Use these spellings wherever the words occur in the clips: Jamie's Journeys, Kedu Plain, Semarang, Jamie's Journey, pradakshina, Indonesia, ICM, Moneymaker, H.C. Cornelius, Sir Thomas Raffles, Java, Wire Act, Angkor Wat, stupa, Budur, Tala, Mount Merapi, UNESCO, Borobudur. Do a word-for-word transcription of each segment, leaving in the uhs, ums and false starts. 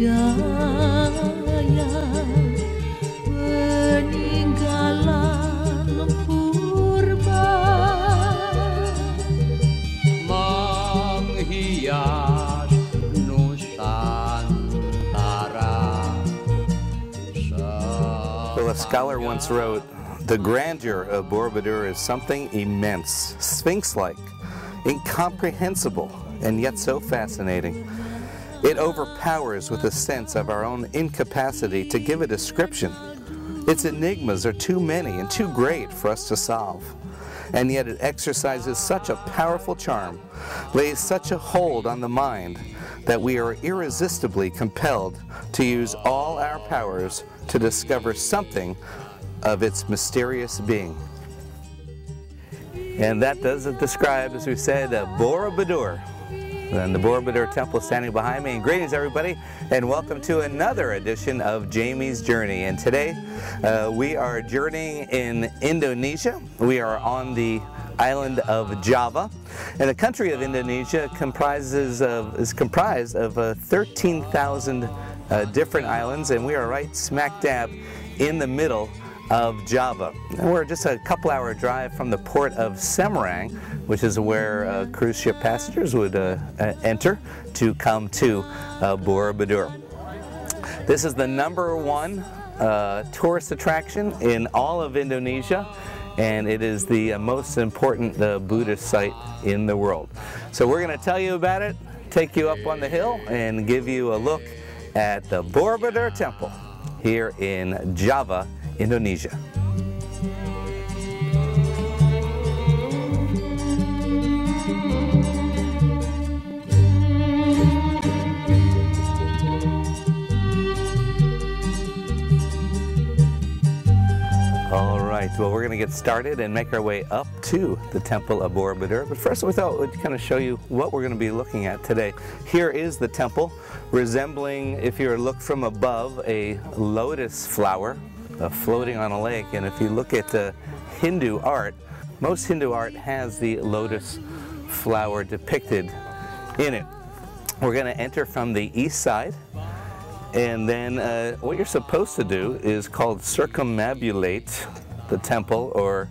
Well, a scholar once wrote, "The grandeur of Borobudur is something immense, sphinx-like, incomprehensible, and yet so fascinating. It overpowers with a sense of our own incapacity to give a description. Its enigmas are too many and too great for us to solve. And yet it exercises such a powerful charm, lays such a hold on the mind, that we are irresistibly compelled to use all our powers to discover something of its mysterious being." And that doesn't describe, as we said, a Borobudur. And the Borobudur Temple standing behind me. And greetings, everybody, and welcome to another edition of Jamie's Journey. And today uh, we are journeying in Indonesia. We are on the island of Java, and the country of Indonesia comprises of is comprised of uh, thirteen thousand uh, different islands, and we are right smack dab in the middle of Java. We're just a couple hour drive from the port of Semarang, which is where uh, cruise ship passengers would uh, uh, enter to come to uh, Borobudur. This is the number one uh, tourist attraction in all of Indonesia, and it is the uh, most important uh, Buddhist site in the world. So we're going to tell you about it, take you up on the hill, and give you a look at the Borobudur Temple here in Java, Indonesia. All right, well, we're going to get started and make our way up to the Temple of Borobudur. But first, we thought we'd kind of show you what we're going to be looking at today. Here is the temple, resembling, if you look from above, a lotus flower Uh, floating on a lake. And if you look at uh, Hindu art, most Hindu art has the lotus flower depicted in it. We're going to enter from the east side, and then uh, what you're supposed to do is called circumambulate the temple, or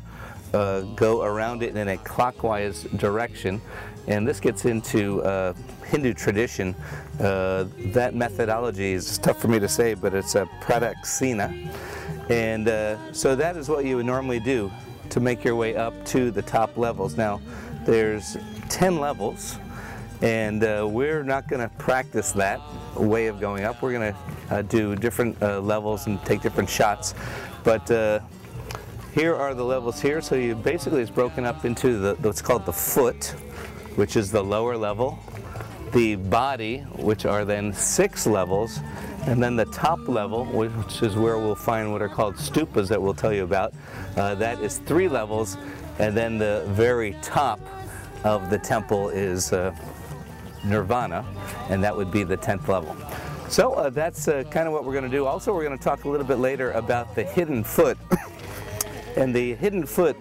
uh, go around it in a clockwise direction. And this gets into uh, Hindu tradition. Uh, that methodology is tough for me to say, but it's a pradakshina. And uh, so that is what you would normally do to make your way up to the top levels. Now, there's ten levels, and uh, we're not going to practice that way of going up. We're going to uh, do different uh, levels and take different shots. But uh, here are the levels here. So you basically, it's broken up into the, what's called the foot, which is the lower level, the body, which are then six levels, and then the top level, which is where we'll find what are called stupas that we'll tell you about. Uh, that is three levels, and then the very top of the temple is uh, nirvana, and that would be the tenth level. So uh, that's uh, kind of what we're going to do. Also, we're going to talk a little bit later about the hidden foot, and the hidden foot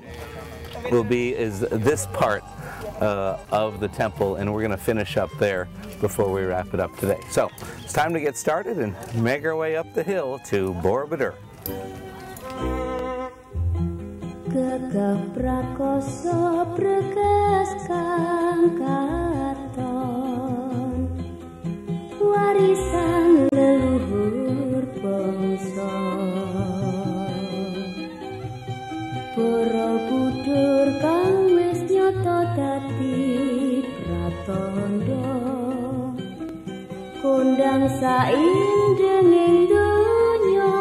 will be is this part Uh, of the temple, and we're going to finish up there before we wrap it up today. So it's time to get started and make our way up the hill to Borobudur. Borobudur kang wis nyata dadi pratandha kondang saindenging donya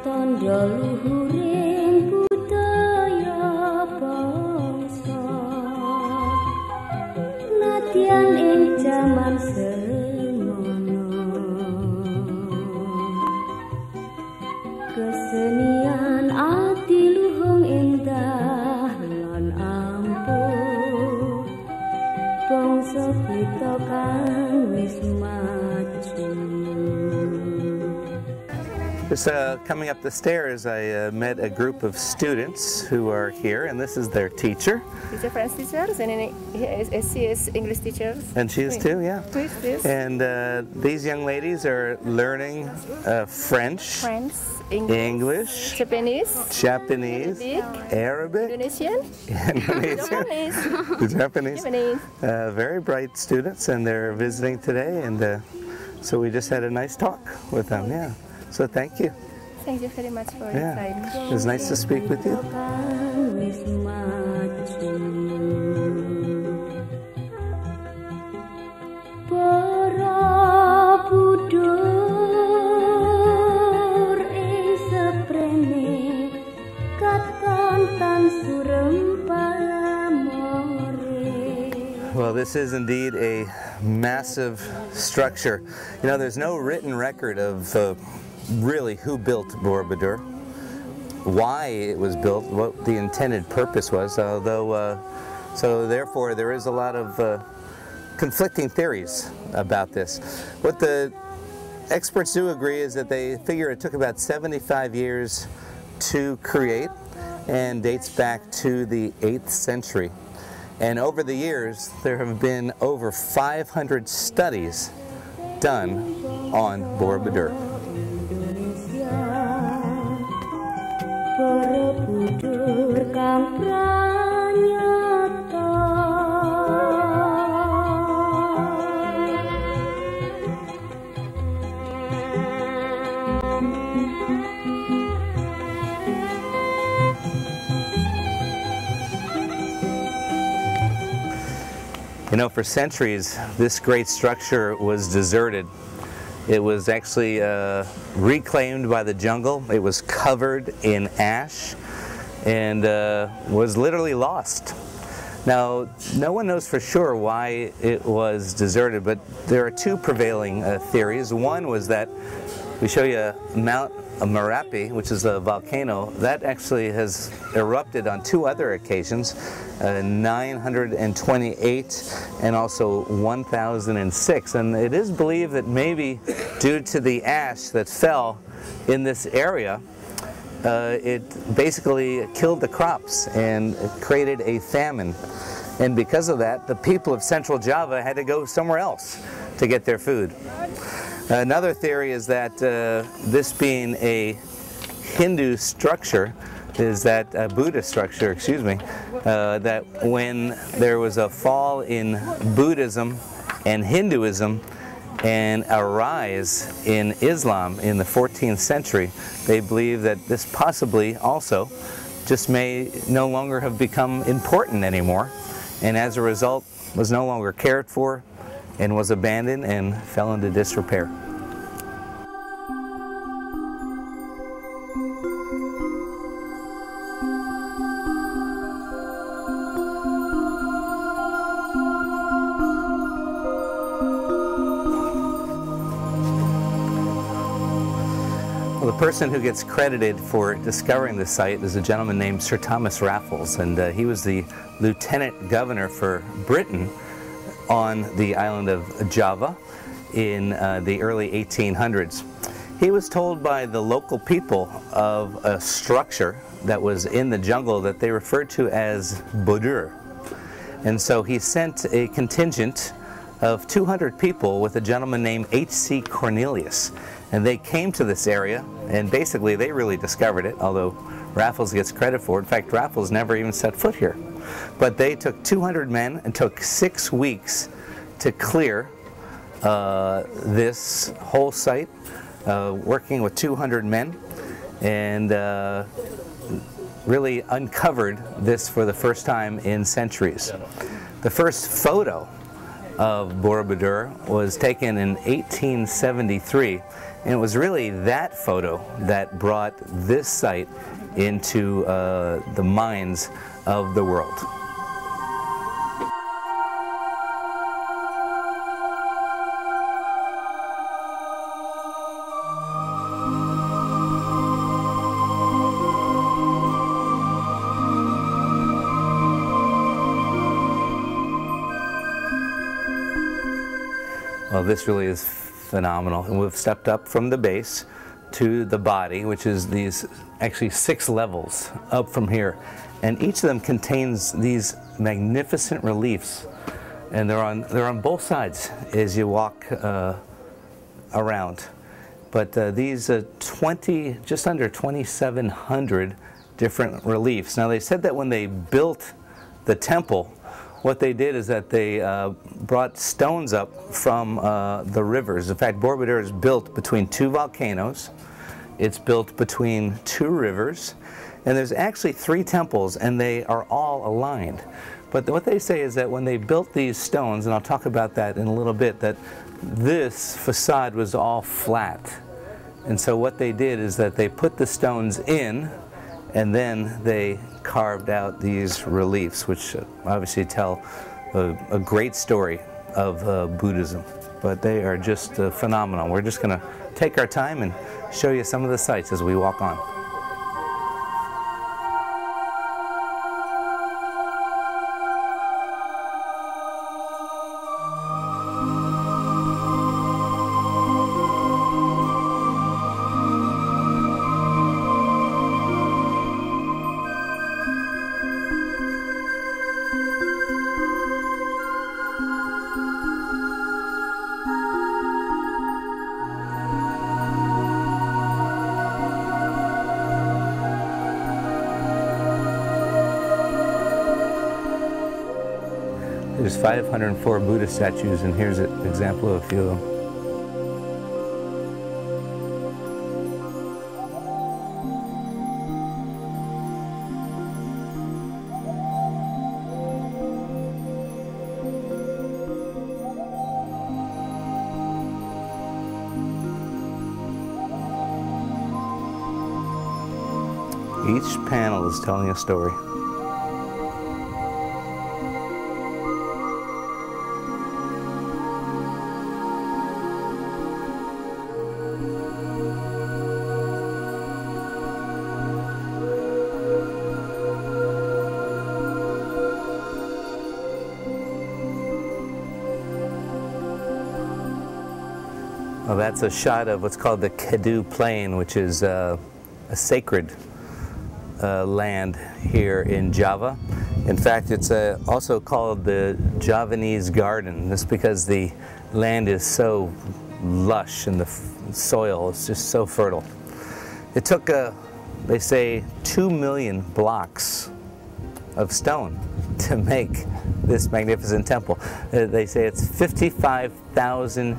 tandha luhuring budaya bangsa nadyan ing jaman kesenian ati luhung indah lan ampuh bangsa kita kang wis maju. Just uh, coming up the stairs, I uh, met a group of students who are here, and this is their teacher. She's a French teacher, and she is English teacher. And she is too, yeah. And uh, these young ladies are learning uh, French, French, English, English, Japanese, Japanese, Arabic, Arabic Indonesian, Indonesian, Japanese. Japanese. Uh, very bright students, and they're visiting today, and uh, so we just had a nice talk with them, yeah. So thank you. Thank you very much for yeah. your time. It was nice to speak with you. Well, this is indeed a massive structure. You know, there's no written record of uh, really who built Borobudur, why it was built, what the intended purpose was, although uh, so therefore there is a lot of uh, conflicting theories about this. What the experts do agree is that they figure it took about seventy-five years to create and dates back to the eighth century, and over the years there have been over five hundred studies done on Borobudur. Borobudur kang pranyata, you know, for centuries this great structure was deserted. It was actually uh, reclaimed by the jungle. It was covered in ash and uh, was literally lost. Now, no one knows for sure why it was deserted, but there are two prevailing uh, theories. One was that we show you Mount Merapi, which is a volcano, that actually has erupted on two other occasions, uh, nine hundred twenty-eight and also one thousand six. And it is believed that maybe due to the ash that fell in this area, uh, it basically killed the crops and created a famine. And because of that, the people of Central Java had to go somewhere else to get their food. Another theory is that uh, this being a Hindu structure, is that a Buddhist structure, excuse me, uh, that when there was a fall in Buddhism and Hinduism and a rise in Islam in the fourteenth century, they believe that this possibly also just may no longer have become important anymore, and as a result was no longer cared for, and was abandoned and fell into disrepair. Well, the person who gets credited for discovering the site is a gentleman named Sir Thomas Raffles, and uh, he was the lieutenant governor for Britain on the island of Java in uh, the early eighteen hundreds. He was told by the local people of a structure that was in the jungle that they referred to as Budur. And so he sent a contingent of two hundred people with a gentleman named H C Cornelius. And they came to this area, and basically they really discovered it, although Raffles gets credit for it. In fact, Raffles never even set foot here. But they took two hundred men and took six weeks to clear uh, this whole site, uh, working with two hundred men, and uh, really uncovered this for the first time in centuries. The first photo of Borobudur was taken in eighteen seventy-three, and it was really that photo that brought this site into uh, the minds of the world. Well, this really is phenomenal, and we've stepped up from the base to the body, which is these actually six levels up from here, and each of them contains these magnificent reliefs, and they're on they're on both sides as you walk uh, around. But uh, these uh, twenty, just under twenty-seven hundred different reliefs. Now they said that when they built the temple, what they did is that they uh, brought stones up from uh, the rivers. In fact, Borobudur is built between two volcanoes. It's built between two rivers. And there's actually three temples, and they are all aligned. But what they say is that when they built these stones, and I'll talk about that in a little bit, that this facade was all flat. And so what they did is that they put the stones in, and then they carved out these reliefs, which obviously tell a, a great story of uh, Buddhism. But they are just uh, phenomenal. We're just going to take our time and show you some of the sights as we walk on. There's five hundred four Buddha statues, and here's an example of a few of them. Each panel is telling a story. Well, that's a shot of what's called the Kedu Plain, which is uh, a sacred uh, land here in Java. In fact, it's uh, also called the Javanese Garden. That's because the land is so lush and the soil is just so fertile. It took, uh, they say, two million blocks of stone to make this magnificent temple. Uh, they say it's fifty-five thousand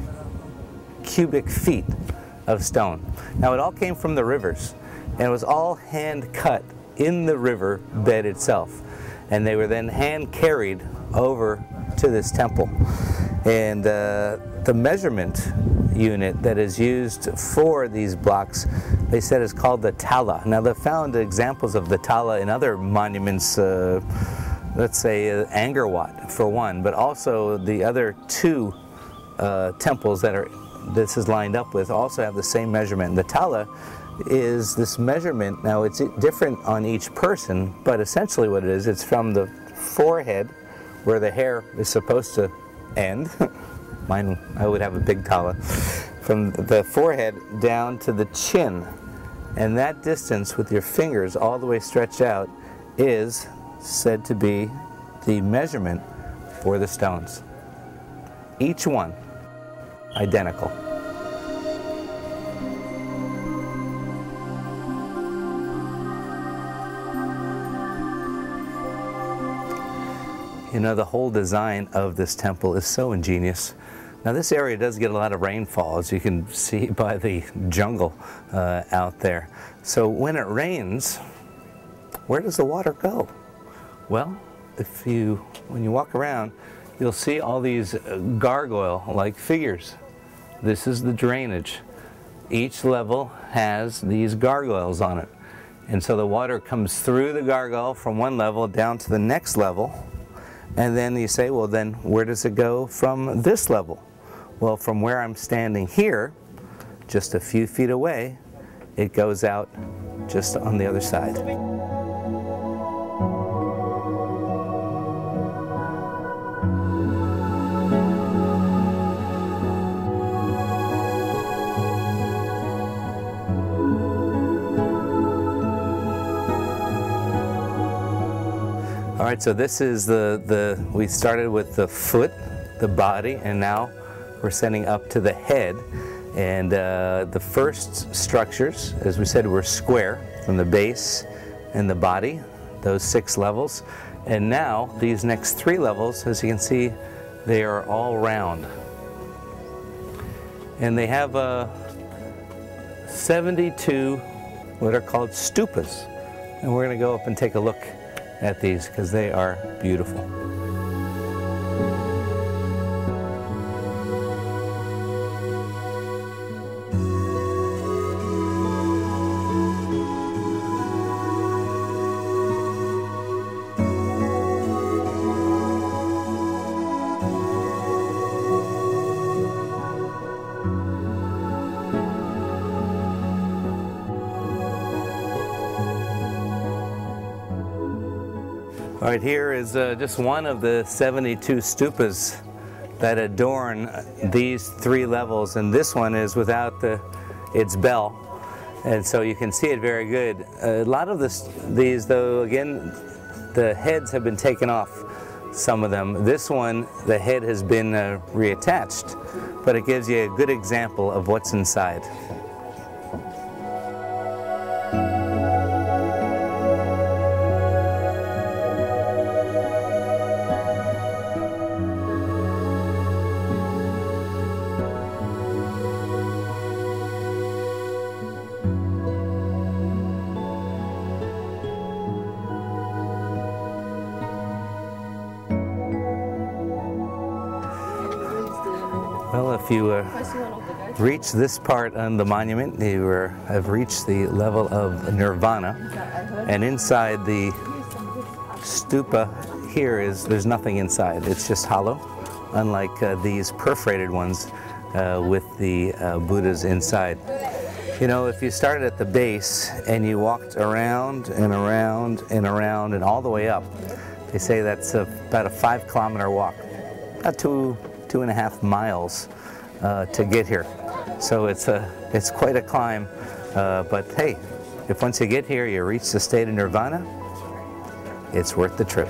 cubic feet of stone. Now it all came from the rivers, and it was all hand cut in the river bed itself, and they were then hand carried over to this temple. And uh, the measurement unit that is used for these blocks, they said, is called the Tala. Now they found examples of the Tala in other monuments, uh, let's say uh, Angkor Wat for one, but also the other two uh, temples that are this is lined up with also have the same measurement. The Tala is this measurement. Now it's different on each person, but essentially what it is, it's from the forehead where the hair is supposed to end. Mine, I would have a big Tala. From the forehead down to the chin, and that distance with your fingers all the way stretched out is said to be the measurement for the stones. Each one identical. You know, the whole design of this temple is so ingenious. Now this area does get a lot of rainfall, as you can see by the jungle uh, out there. So when it rains, where does the water go? Well, if you, when you walk around, you'll see all these gargoyle-like figures. This is the drainage. Each level has these gargoyles on it. And so the water comes through the gargoyle from one level down to the next level. And then you say, well, then where does it go from this level? Well, from where I'm standing here, just a few feet away, it goes out just on the other side. right, so this is the, the, we started with the foot, the body, and now we're sending up to the head. And uh, the first structures, as we said, were square from the base and the body, those six levels. And now these next three levels, as you can see, they are all round. And they have uh, seventy-two what are called stupas. And we're going to go up and take a look at these because they are beautiful. All right, here is uh, just one of the seventy-two stupas that adorn these three levels, and this one is without the, its bell, and so you can see it very good. A lot of this, these, though, again, the heads have been taken off, some of them. This one, the head has been uh, reattached, but it gives you a good example of what's inside. Well, if you uh, reach this part on the monument, you uh, have reached the level of nirvana. And inside the stupa here is, there's nothing inside. It's just hollow, unlike uh, these perforated ones uh, with the uh, Buddhas inside. You know, if you started at the base and you walked around and around and around and all the way up, they say that's a, about a five kilometer walk. Not too two and a half miles uh, to get here. So it's, a, it's quite a climb, uh, but hey, if once you get here you reach the state of nirvana, it's worth the trip.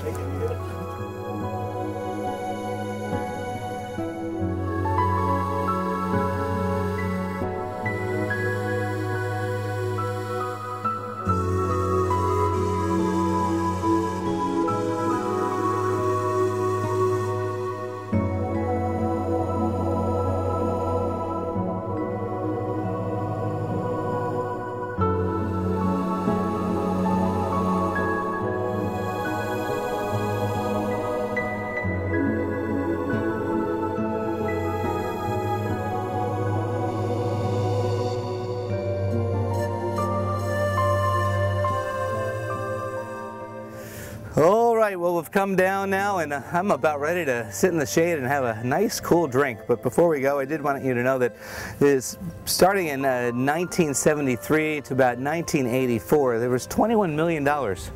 Well, we've come down now and I'm about ready to sit in the shade and have a nice cool drink, but before we go I did want you to know that this, starting in uh, nineteen seventy-three to about nineteen eighty-four, there was twenty-one million dollars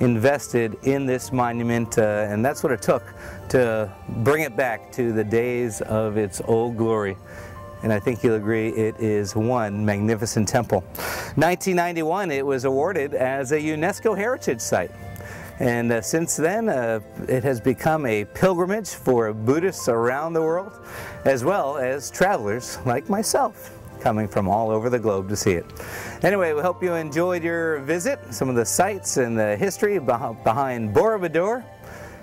invested in this monument, uh, and that's what it took to bring it back to the days of its old glory. And I think you'll agree it is one magnificent temple. nineteen ninety-one it was awarded as a UNESCO Heritage Site. And uh, since then, uh, it has become a pilgrimage for Buddhists around the world, as well as travelers like myself, coming from all over the globe to see it. Anyway, we hope you enjoyed your visit, some of the sights and the history behind Borobudur.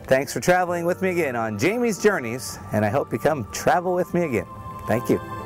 Thanks for traveling with me again on Jamie's Journeys, and I hope you come travel with me again. Thank you.